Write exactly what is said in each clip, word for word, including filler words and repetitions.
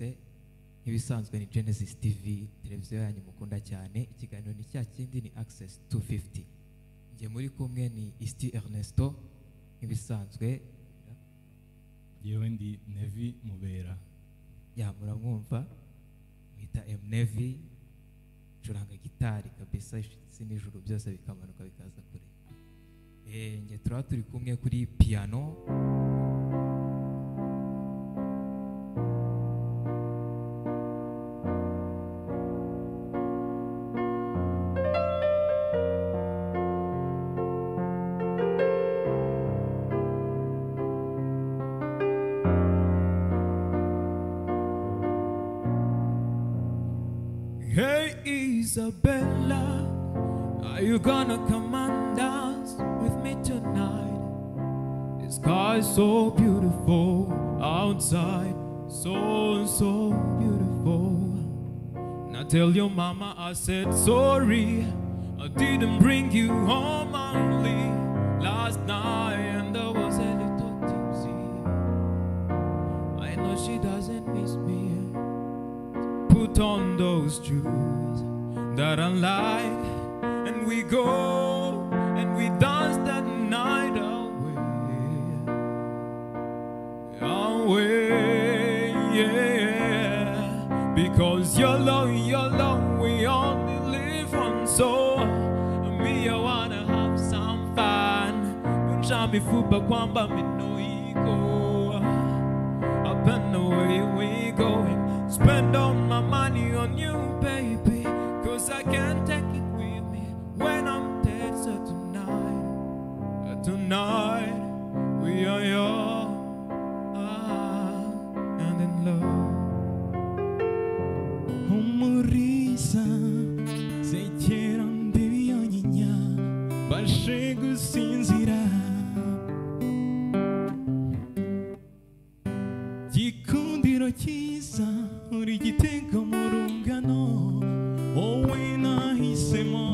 mwese nkibisanzwe ni Genesis T V televiziyo yanyu mukunda cyane ikiganiro ni cya kindi ni Access two fifty nje muri kumwe ni Isti Ernesto nkibisanzwe yewe ndi Nevy mubera ya muramwumva mwita M-Nevy curanga gitari kabisa sinijuru byose bikamanuka bikaza kure eh nje tura turi kumwe kuri piano Bella, are you gonna come and dance with me tonight? The sky's so beautiful outside, so, so beautiful. Now tell your mama I said sorry, I didn't bring you home only last night, and I was a little tipsy. I know she doesn't miss me. Put on those shoes that I like, and we go and we dance that night away, away, yeah. Because you're low, you're low, we only live on so. Me, I wanna have some fun. Unshami fuba kwamba minu iko. Up and away we go. Spend all my money on you, baby. I can't take it with me when I'm dead. So tonight, tonight we are young and in love. Humoriza zekera mbibi yonyenya bashe gusinzira gikundiro cyiza uri gitego mu rungano. Oh, we nahisemo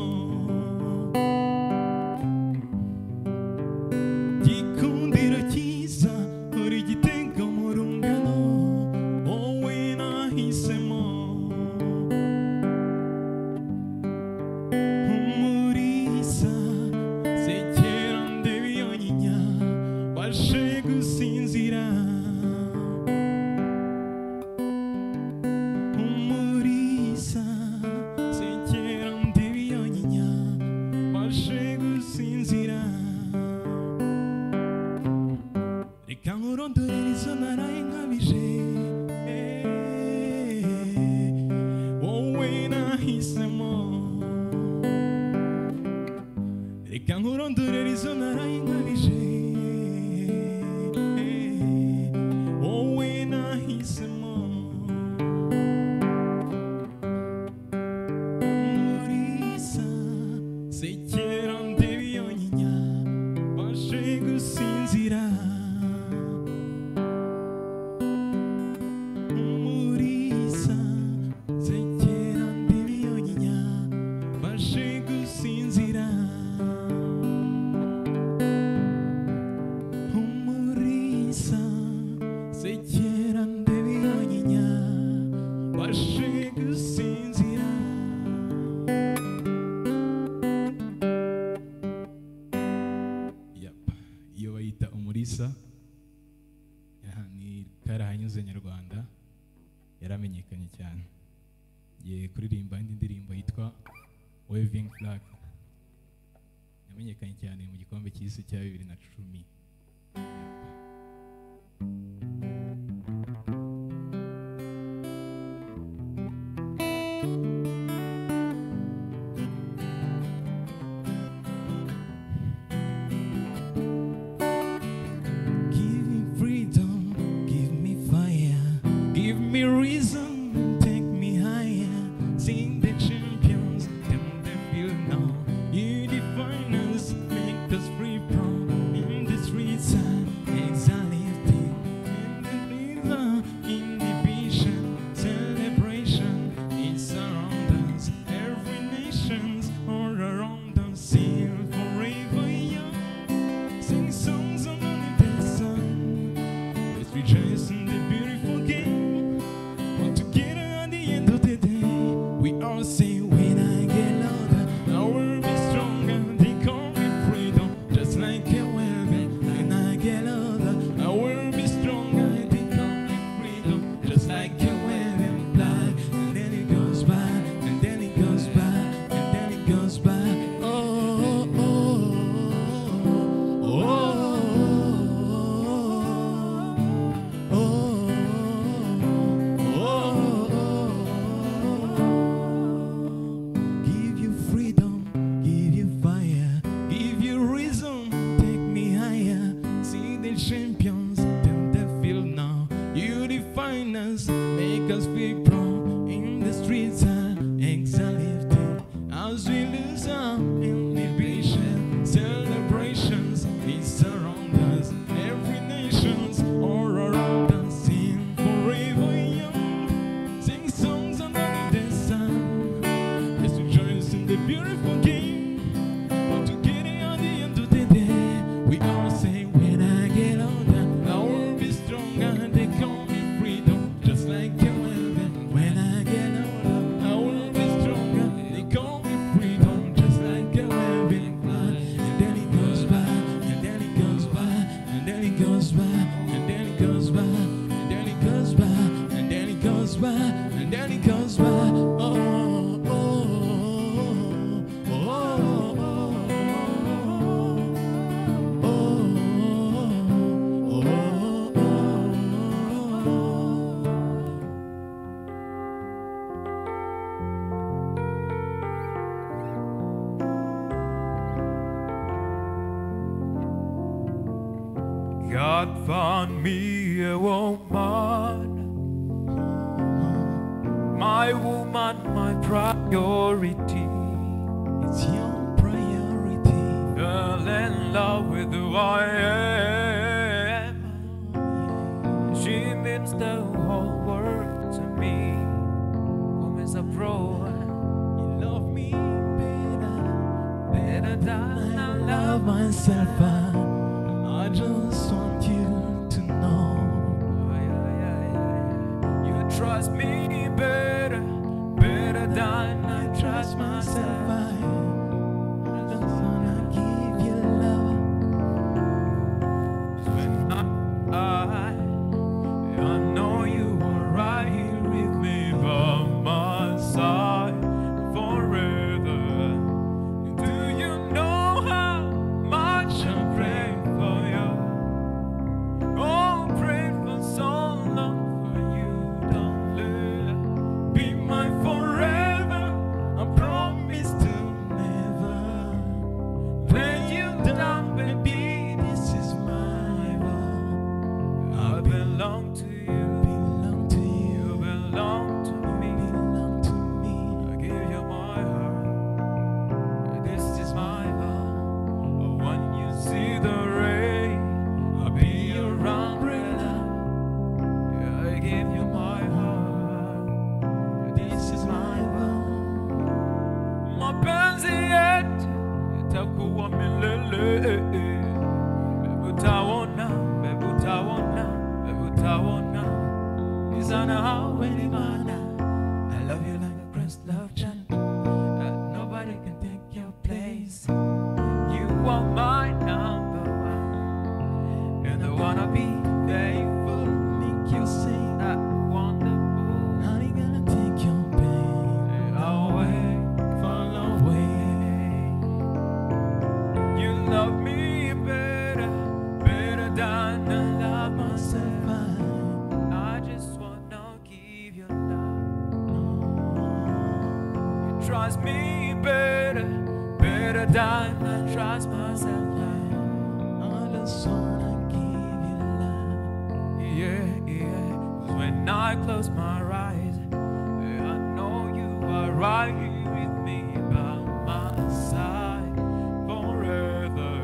gikundira cyiza uri gitenga mu rungano. Oh, we nahisemo humuriza zekera mbibi yonyenya bashe gusinzira. Free from in this God found me a woman, my woman, my priority. It's your priority. Fell in love with who I am. She means the whole world to me. Come as a pro. You love me better, better than I love myself. I just want you to know. Oh, yeah, yeah, yeah, yeah. You trust me better, better than I trust myself. I just wanna give you love. When I, I know you are right here with me by my side forever. Do you know how much I pray? I love you like a prince, love child. Nobody can take your place. You are my number one, and I wanna be faithful. Make you say that wonderful. How you gonna take your pain away, fall away? You love me better, better than I love myself. Trust me better, better than I trust myself. I just wanna give you love. Yeah, yeah. When I close my eyes, I know you are right here with me by my side forever.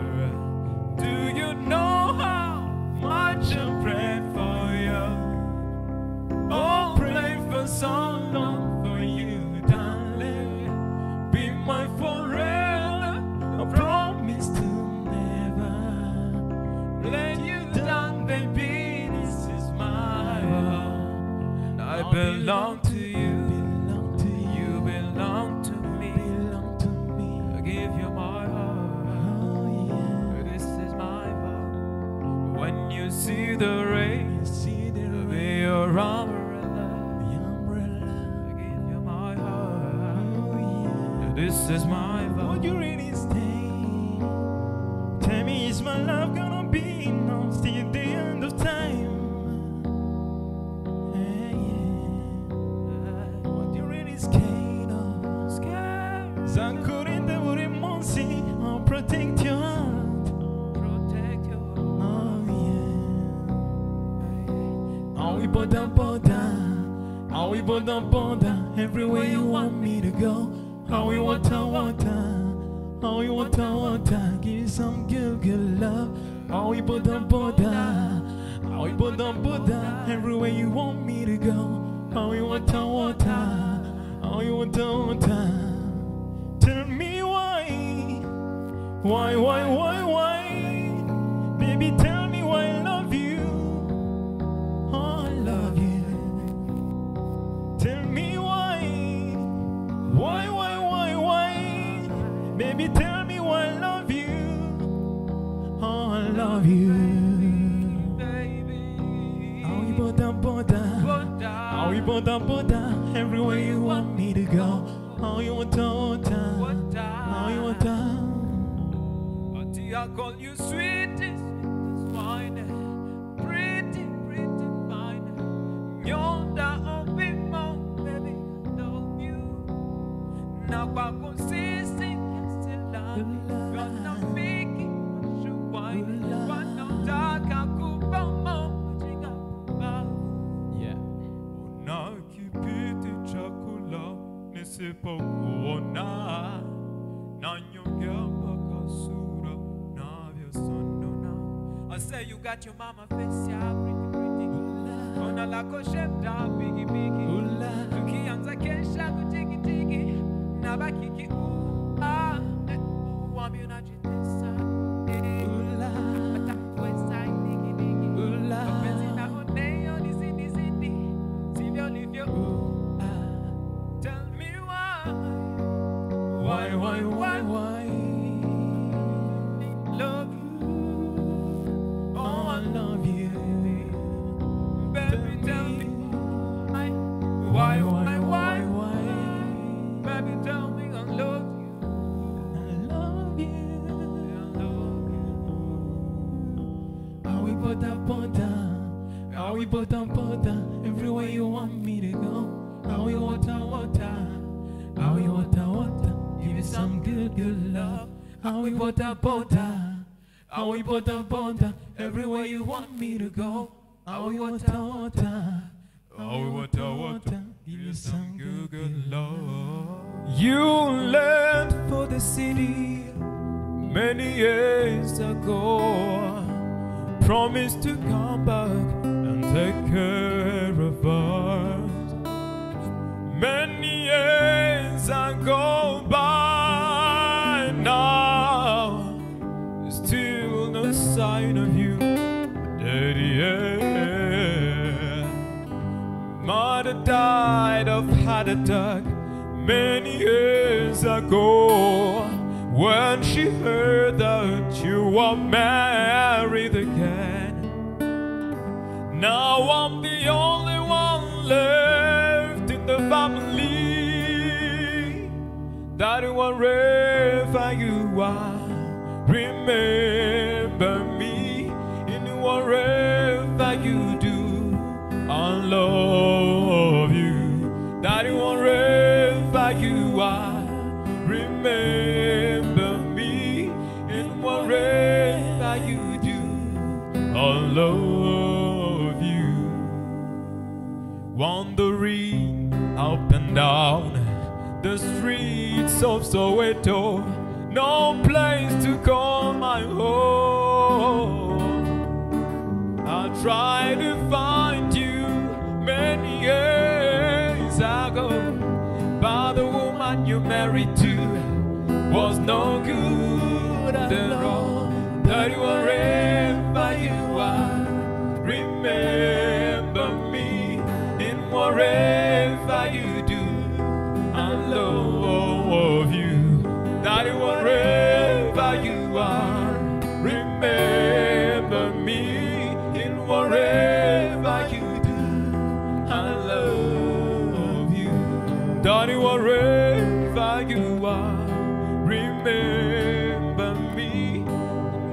Do you know how much I pray for you? Oh, pray for so long for you. My forever, I promise to never let you down, baby. This is my world. I belong to you, belong to you, belong to me, belong to me. I give you my heart. Oh yeah, this is my world. When you see the rain, you see the way around. This is my love. Would you really stay? Tell me, is my love gonna be enough till the end of time? Yeah, yeah. Uh, would you really scared of? Scared. Some couldn't they wouldn't see or protect your heart. Protect your heart. Oh yeah. Are we border border? Are we border border? Everywhere you want me to go. Oh, we want to water, oh, we want to water, give you some good, good love. Oh, we put on border, oh, we put on border, everywhere you want me to go. Oh, we want to water, oh, we want to water. Tell me why, why, why, why, why? Baby, tell me why I love you. Oh, I love you. Tell me why, why, why? Baby, tell me why I love you. Oh, I love you. Baby, are we border, border? Are we border, border? Everywhere you want me to go. Oh, you want to water? Oh, you want to? But I call you sweetest, sweetest wine. Pretty, pretty fine. You're the only one, baby, I love you. Now I consistent. You're not making much wine, but no dark alcohol. Nisipo kuona na nyongamba kasura na vyosonona. I say you got your mama face ya pretty pretty. Ona lako shemda bigi bigi. Tukianza kesha kutiki tiki. Nabaki ki u ah. Wambi unajitesa. Atakweza niki niki. Mpenzi na oneyo nizidi zidi. Sivyo livyo u. Why, why, why, why? Love you. Oh, I love you. Baby, tell me. Why, why, why, why, why? Baby, tell me I love you. I love you. I love you. Are we pota pota? Are we pota pota? Everywhere you want me to go. Are we water water? How we water water, give me some good good love. How we water water, how we water water, everywhere you want me to go. How we water water, how we water water, give me some good good love. You left for the city many years ago. Promised to come back and take care of us. Many years and go by now, still no sign of you, Daddy. Yeah. Mother died of heart attack many years ago when she heard that you were married again. Now I'm the only one left in the family that wherever you are, remember me. In whatever you do, I love you. That wherever you are, remember me. In whatever you do, I love you. Wandering up and down the streets of Soweto, no place to call my home. I tried to find you many years ago, but the woman you married to was no good at all. That wherever you are, remember me. In wherever you do, I love you. That wherever you are, remember me. In wherever you do, I love you. That wherever you are, remember me. In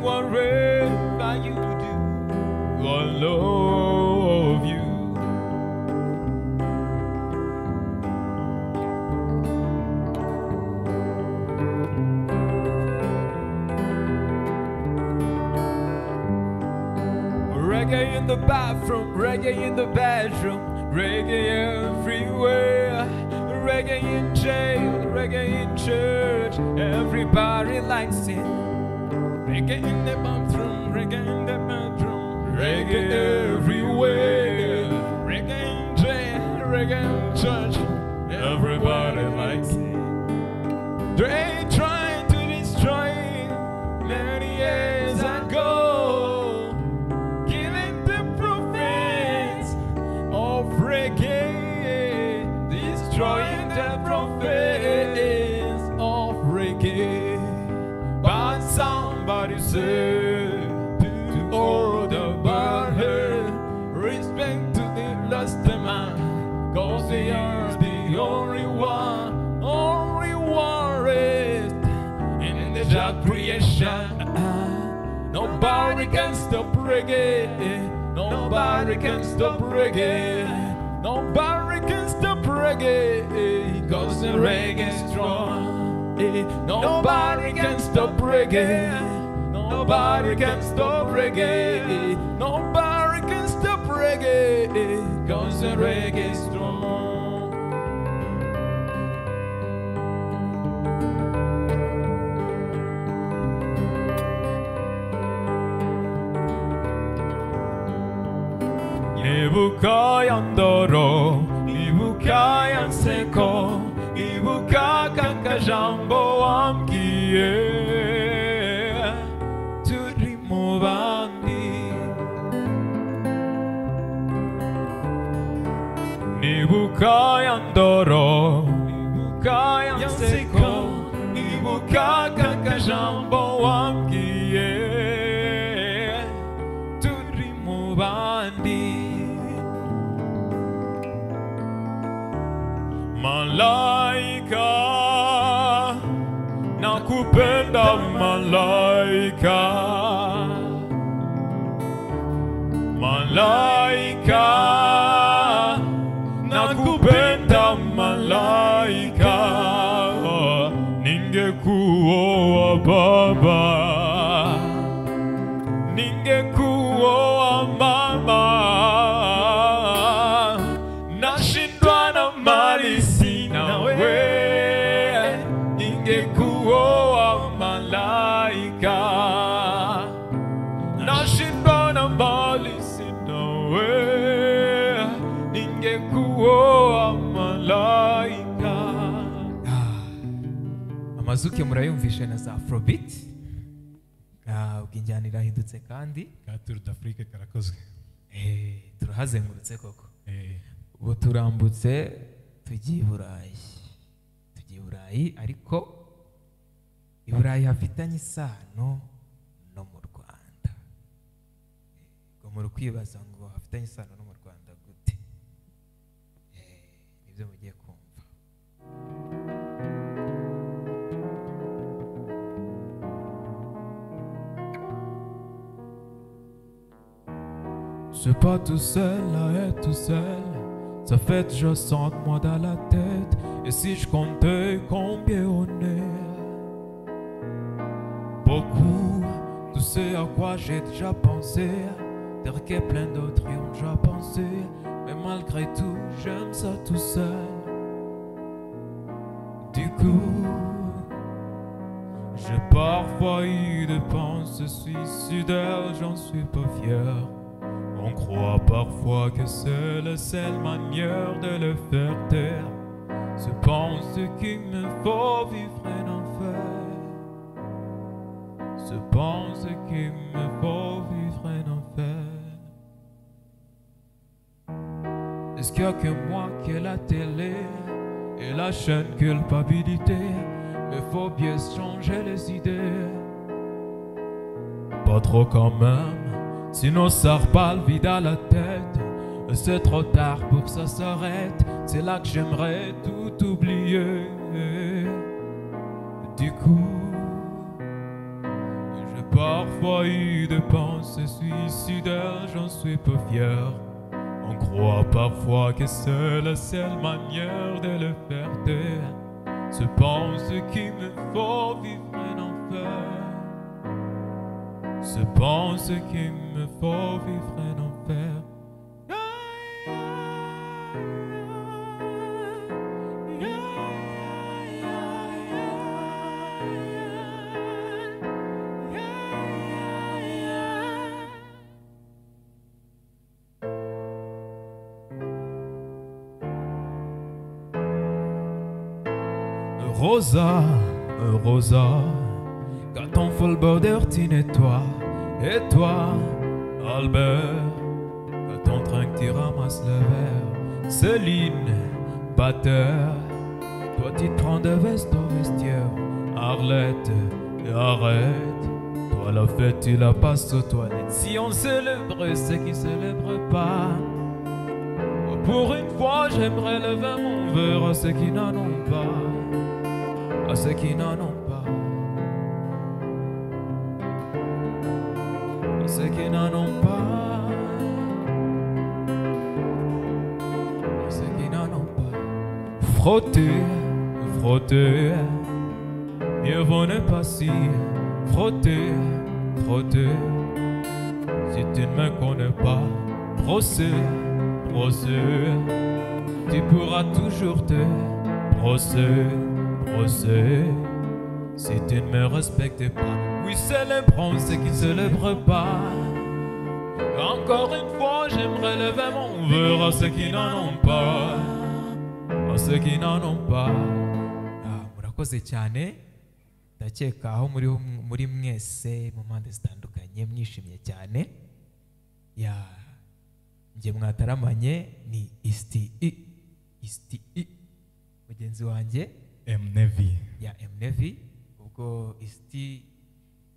wherever you do, I love you. Reggae in the bathroom, reggae in the bedroom, reggae everywhere. Reggae in jail, reggae in church, everybody likes it. Reggae in the bathroom, reggae in the bedroom, reggae everywhere. Reggae in jail, reggae in church, everybody likes it. They tried to destroy it many years ago. Destroying the prophets of reggae, but somebody said to all the burden, respect to the lost man, cause they are the only one, only one rest in the job creation. Nobody can stop reggae, nobody can stop reggae. Nobody can stop reggae, cause the reggae is strong. Nobody can stop reggae. Nobody can stop reggae. Nobody can stop reggae, cause the reggae is strong. Ibuka yandoro, ibuka yanseko, ibuka kaka jambo wamkie. Turimo bandi. Ibuka yandoro, ibuka yanseko, ibuka kaka jambo wamkie. Turimo bandi. Malaika, nakupenda malaika. Malaika, nakupenda malaika. Ningekuoa baba, ningekuoa mama. Nashindwa na mali sina we, ningekuoa malaika. Nashindwa na mali sina we, ningekuoa malaika. Amazuki murayumvishe na za Afrobeat, ukinjanira hindutse kandi katurda Afrika karakozwe. Eh, turahazengurutse koko. Eh, uturambutse tugiye Burayi, tugiye Burayi, ariko Burayi hafitanye isano no mu Rwanda. Ngo mu kwibaza ngo hafitanye isano no mu Rwanda gute? Eh, nibyo mugiye kumva. Je suis pas tout seul à être tout seul. Ça fait déjà cent mois dans la tête. Et si je comptais combien on est, beaucoup, tout ce à quoi j'ai déjà pensé, dire que plein d'autres y ont déjà pensé. Mais malgré tout, j'aime ça tout seul. Du coup, j'ai parfois eu des pensées suicidaires. J'en suis pas fier. On croit parfois que c'est la seule manière de le faire taire. Je pense qu'il me faut vivre un enfer. Je pense qu'il me faut vivre un enfer. Est-ce qu'il n'y a que moi qui ai la télé et la chaîne culpabilité? Mais faut bien changer les idées. Pas trop quand même. Sinon ça repart le vide à la tête. C'est trop tard pour que ça s'arrête. C'est là que j'aimerais tout oublier. Du coup, j'ai parfois eu des pensées suicidaires. J'en suis peu fier. On croit parfois que c'est la seule manière de le faire taire. Je pense qu'il me faut vivre un enfer. Je pense qu'il me faut vivre un enfer. Rosa, Rosa, quand on fait le border, tu nettoies. Et toi, Albert, quand ton train que tu ramasses le verre. Céline, batteur, toi tu te prends de veste au vestiaire. Arlette, arrête, toi la fête tu la passes aux toilettes. Si on célèbre, c'est qui célèbre pas. Pour une fois, j'aimerais lever mon verre à ceux qui n'en ont pas, à ceux qui n'en ont pas. Ceux qui n'en ont pas, ceux qui n'en ont pas. Frotter, frotter, mieux vaut ne pas si. Frotter, frotter, si tu ne me connais pas. Brosser, brosser, tu pourras toujours te brosser, brosser, si tu ne me respectes pas. Oui, célébrons ceux qui ne célèbrent pas. Encore une fois, j'aimerais lever mon verre à ceux qui n'en ont pas, à ceux qui n'en ont pas. Murakoze cyane, ndakeka aho muri muri mwese mu mpande zitandukanye mwishimye cyane. Ya nje mwataramanye ni isti isti mugenzi wanjye M-Nevy. Ya M-Nevy ubwo isti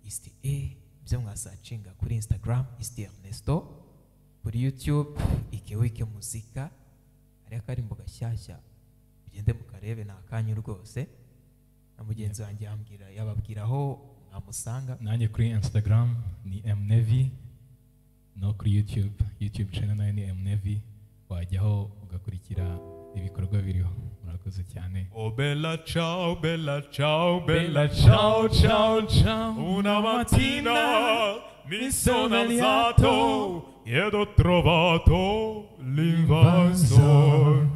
isti e byo mwasacinga kuri Instagram isti Ernesto, kuri YouTube ikewike muzika ari kari mboga shyashya ugende mukarebe nakanyu rwose na mugenzi wanjye ambwira yababwiraho mwamusanga nanjye kuri Instagram ni M-Nevy no kuri YouTube YouTube channel nayo ni M-Nevy wajyaho ugakurikira ibikorwa biriho murakoze cyane. Oh Bella Ciao, Bella Ciao, Bella Ciao, Ciao, Ciao, una mattina mi sono alzato ed ho trovato l'invasor.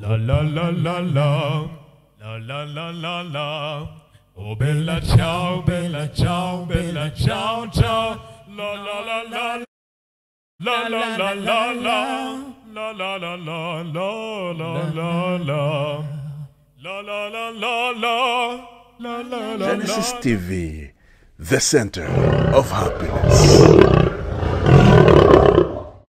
La la la la la, la la la la la. Oh Bella Ciao, Bella Ciao, Bella Ciao, Ciao, la la la la. La la la la la, la la la la la la la, la la la la la, la la la la. Genesis T V, the center of happiness.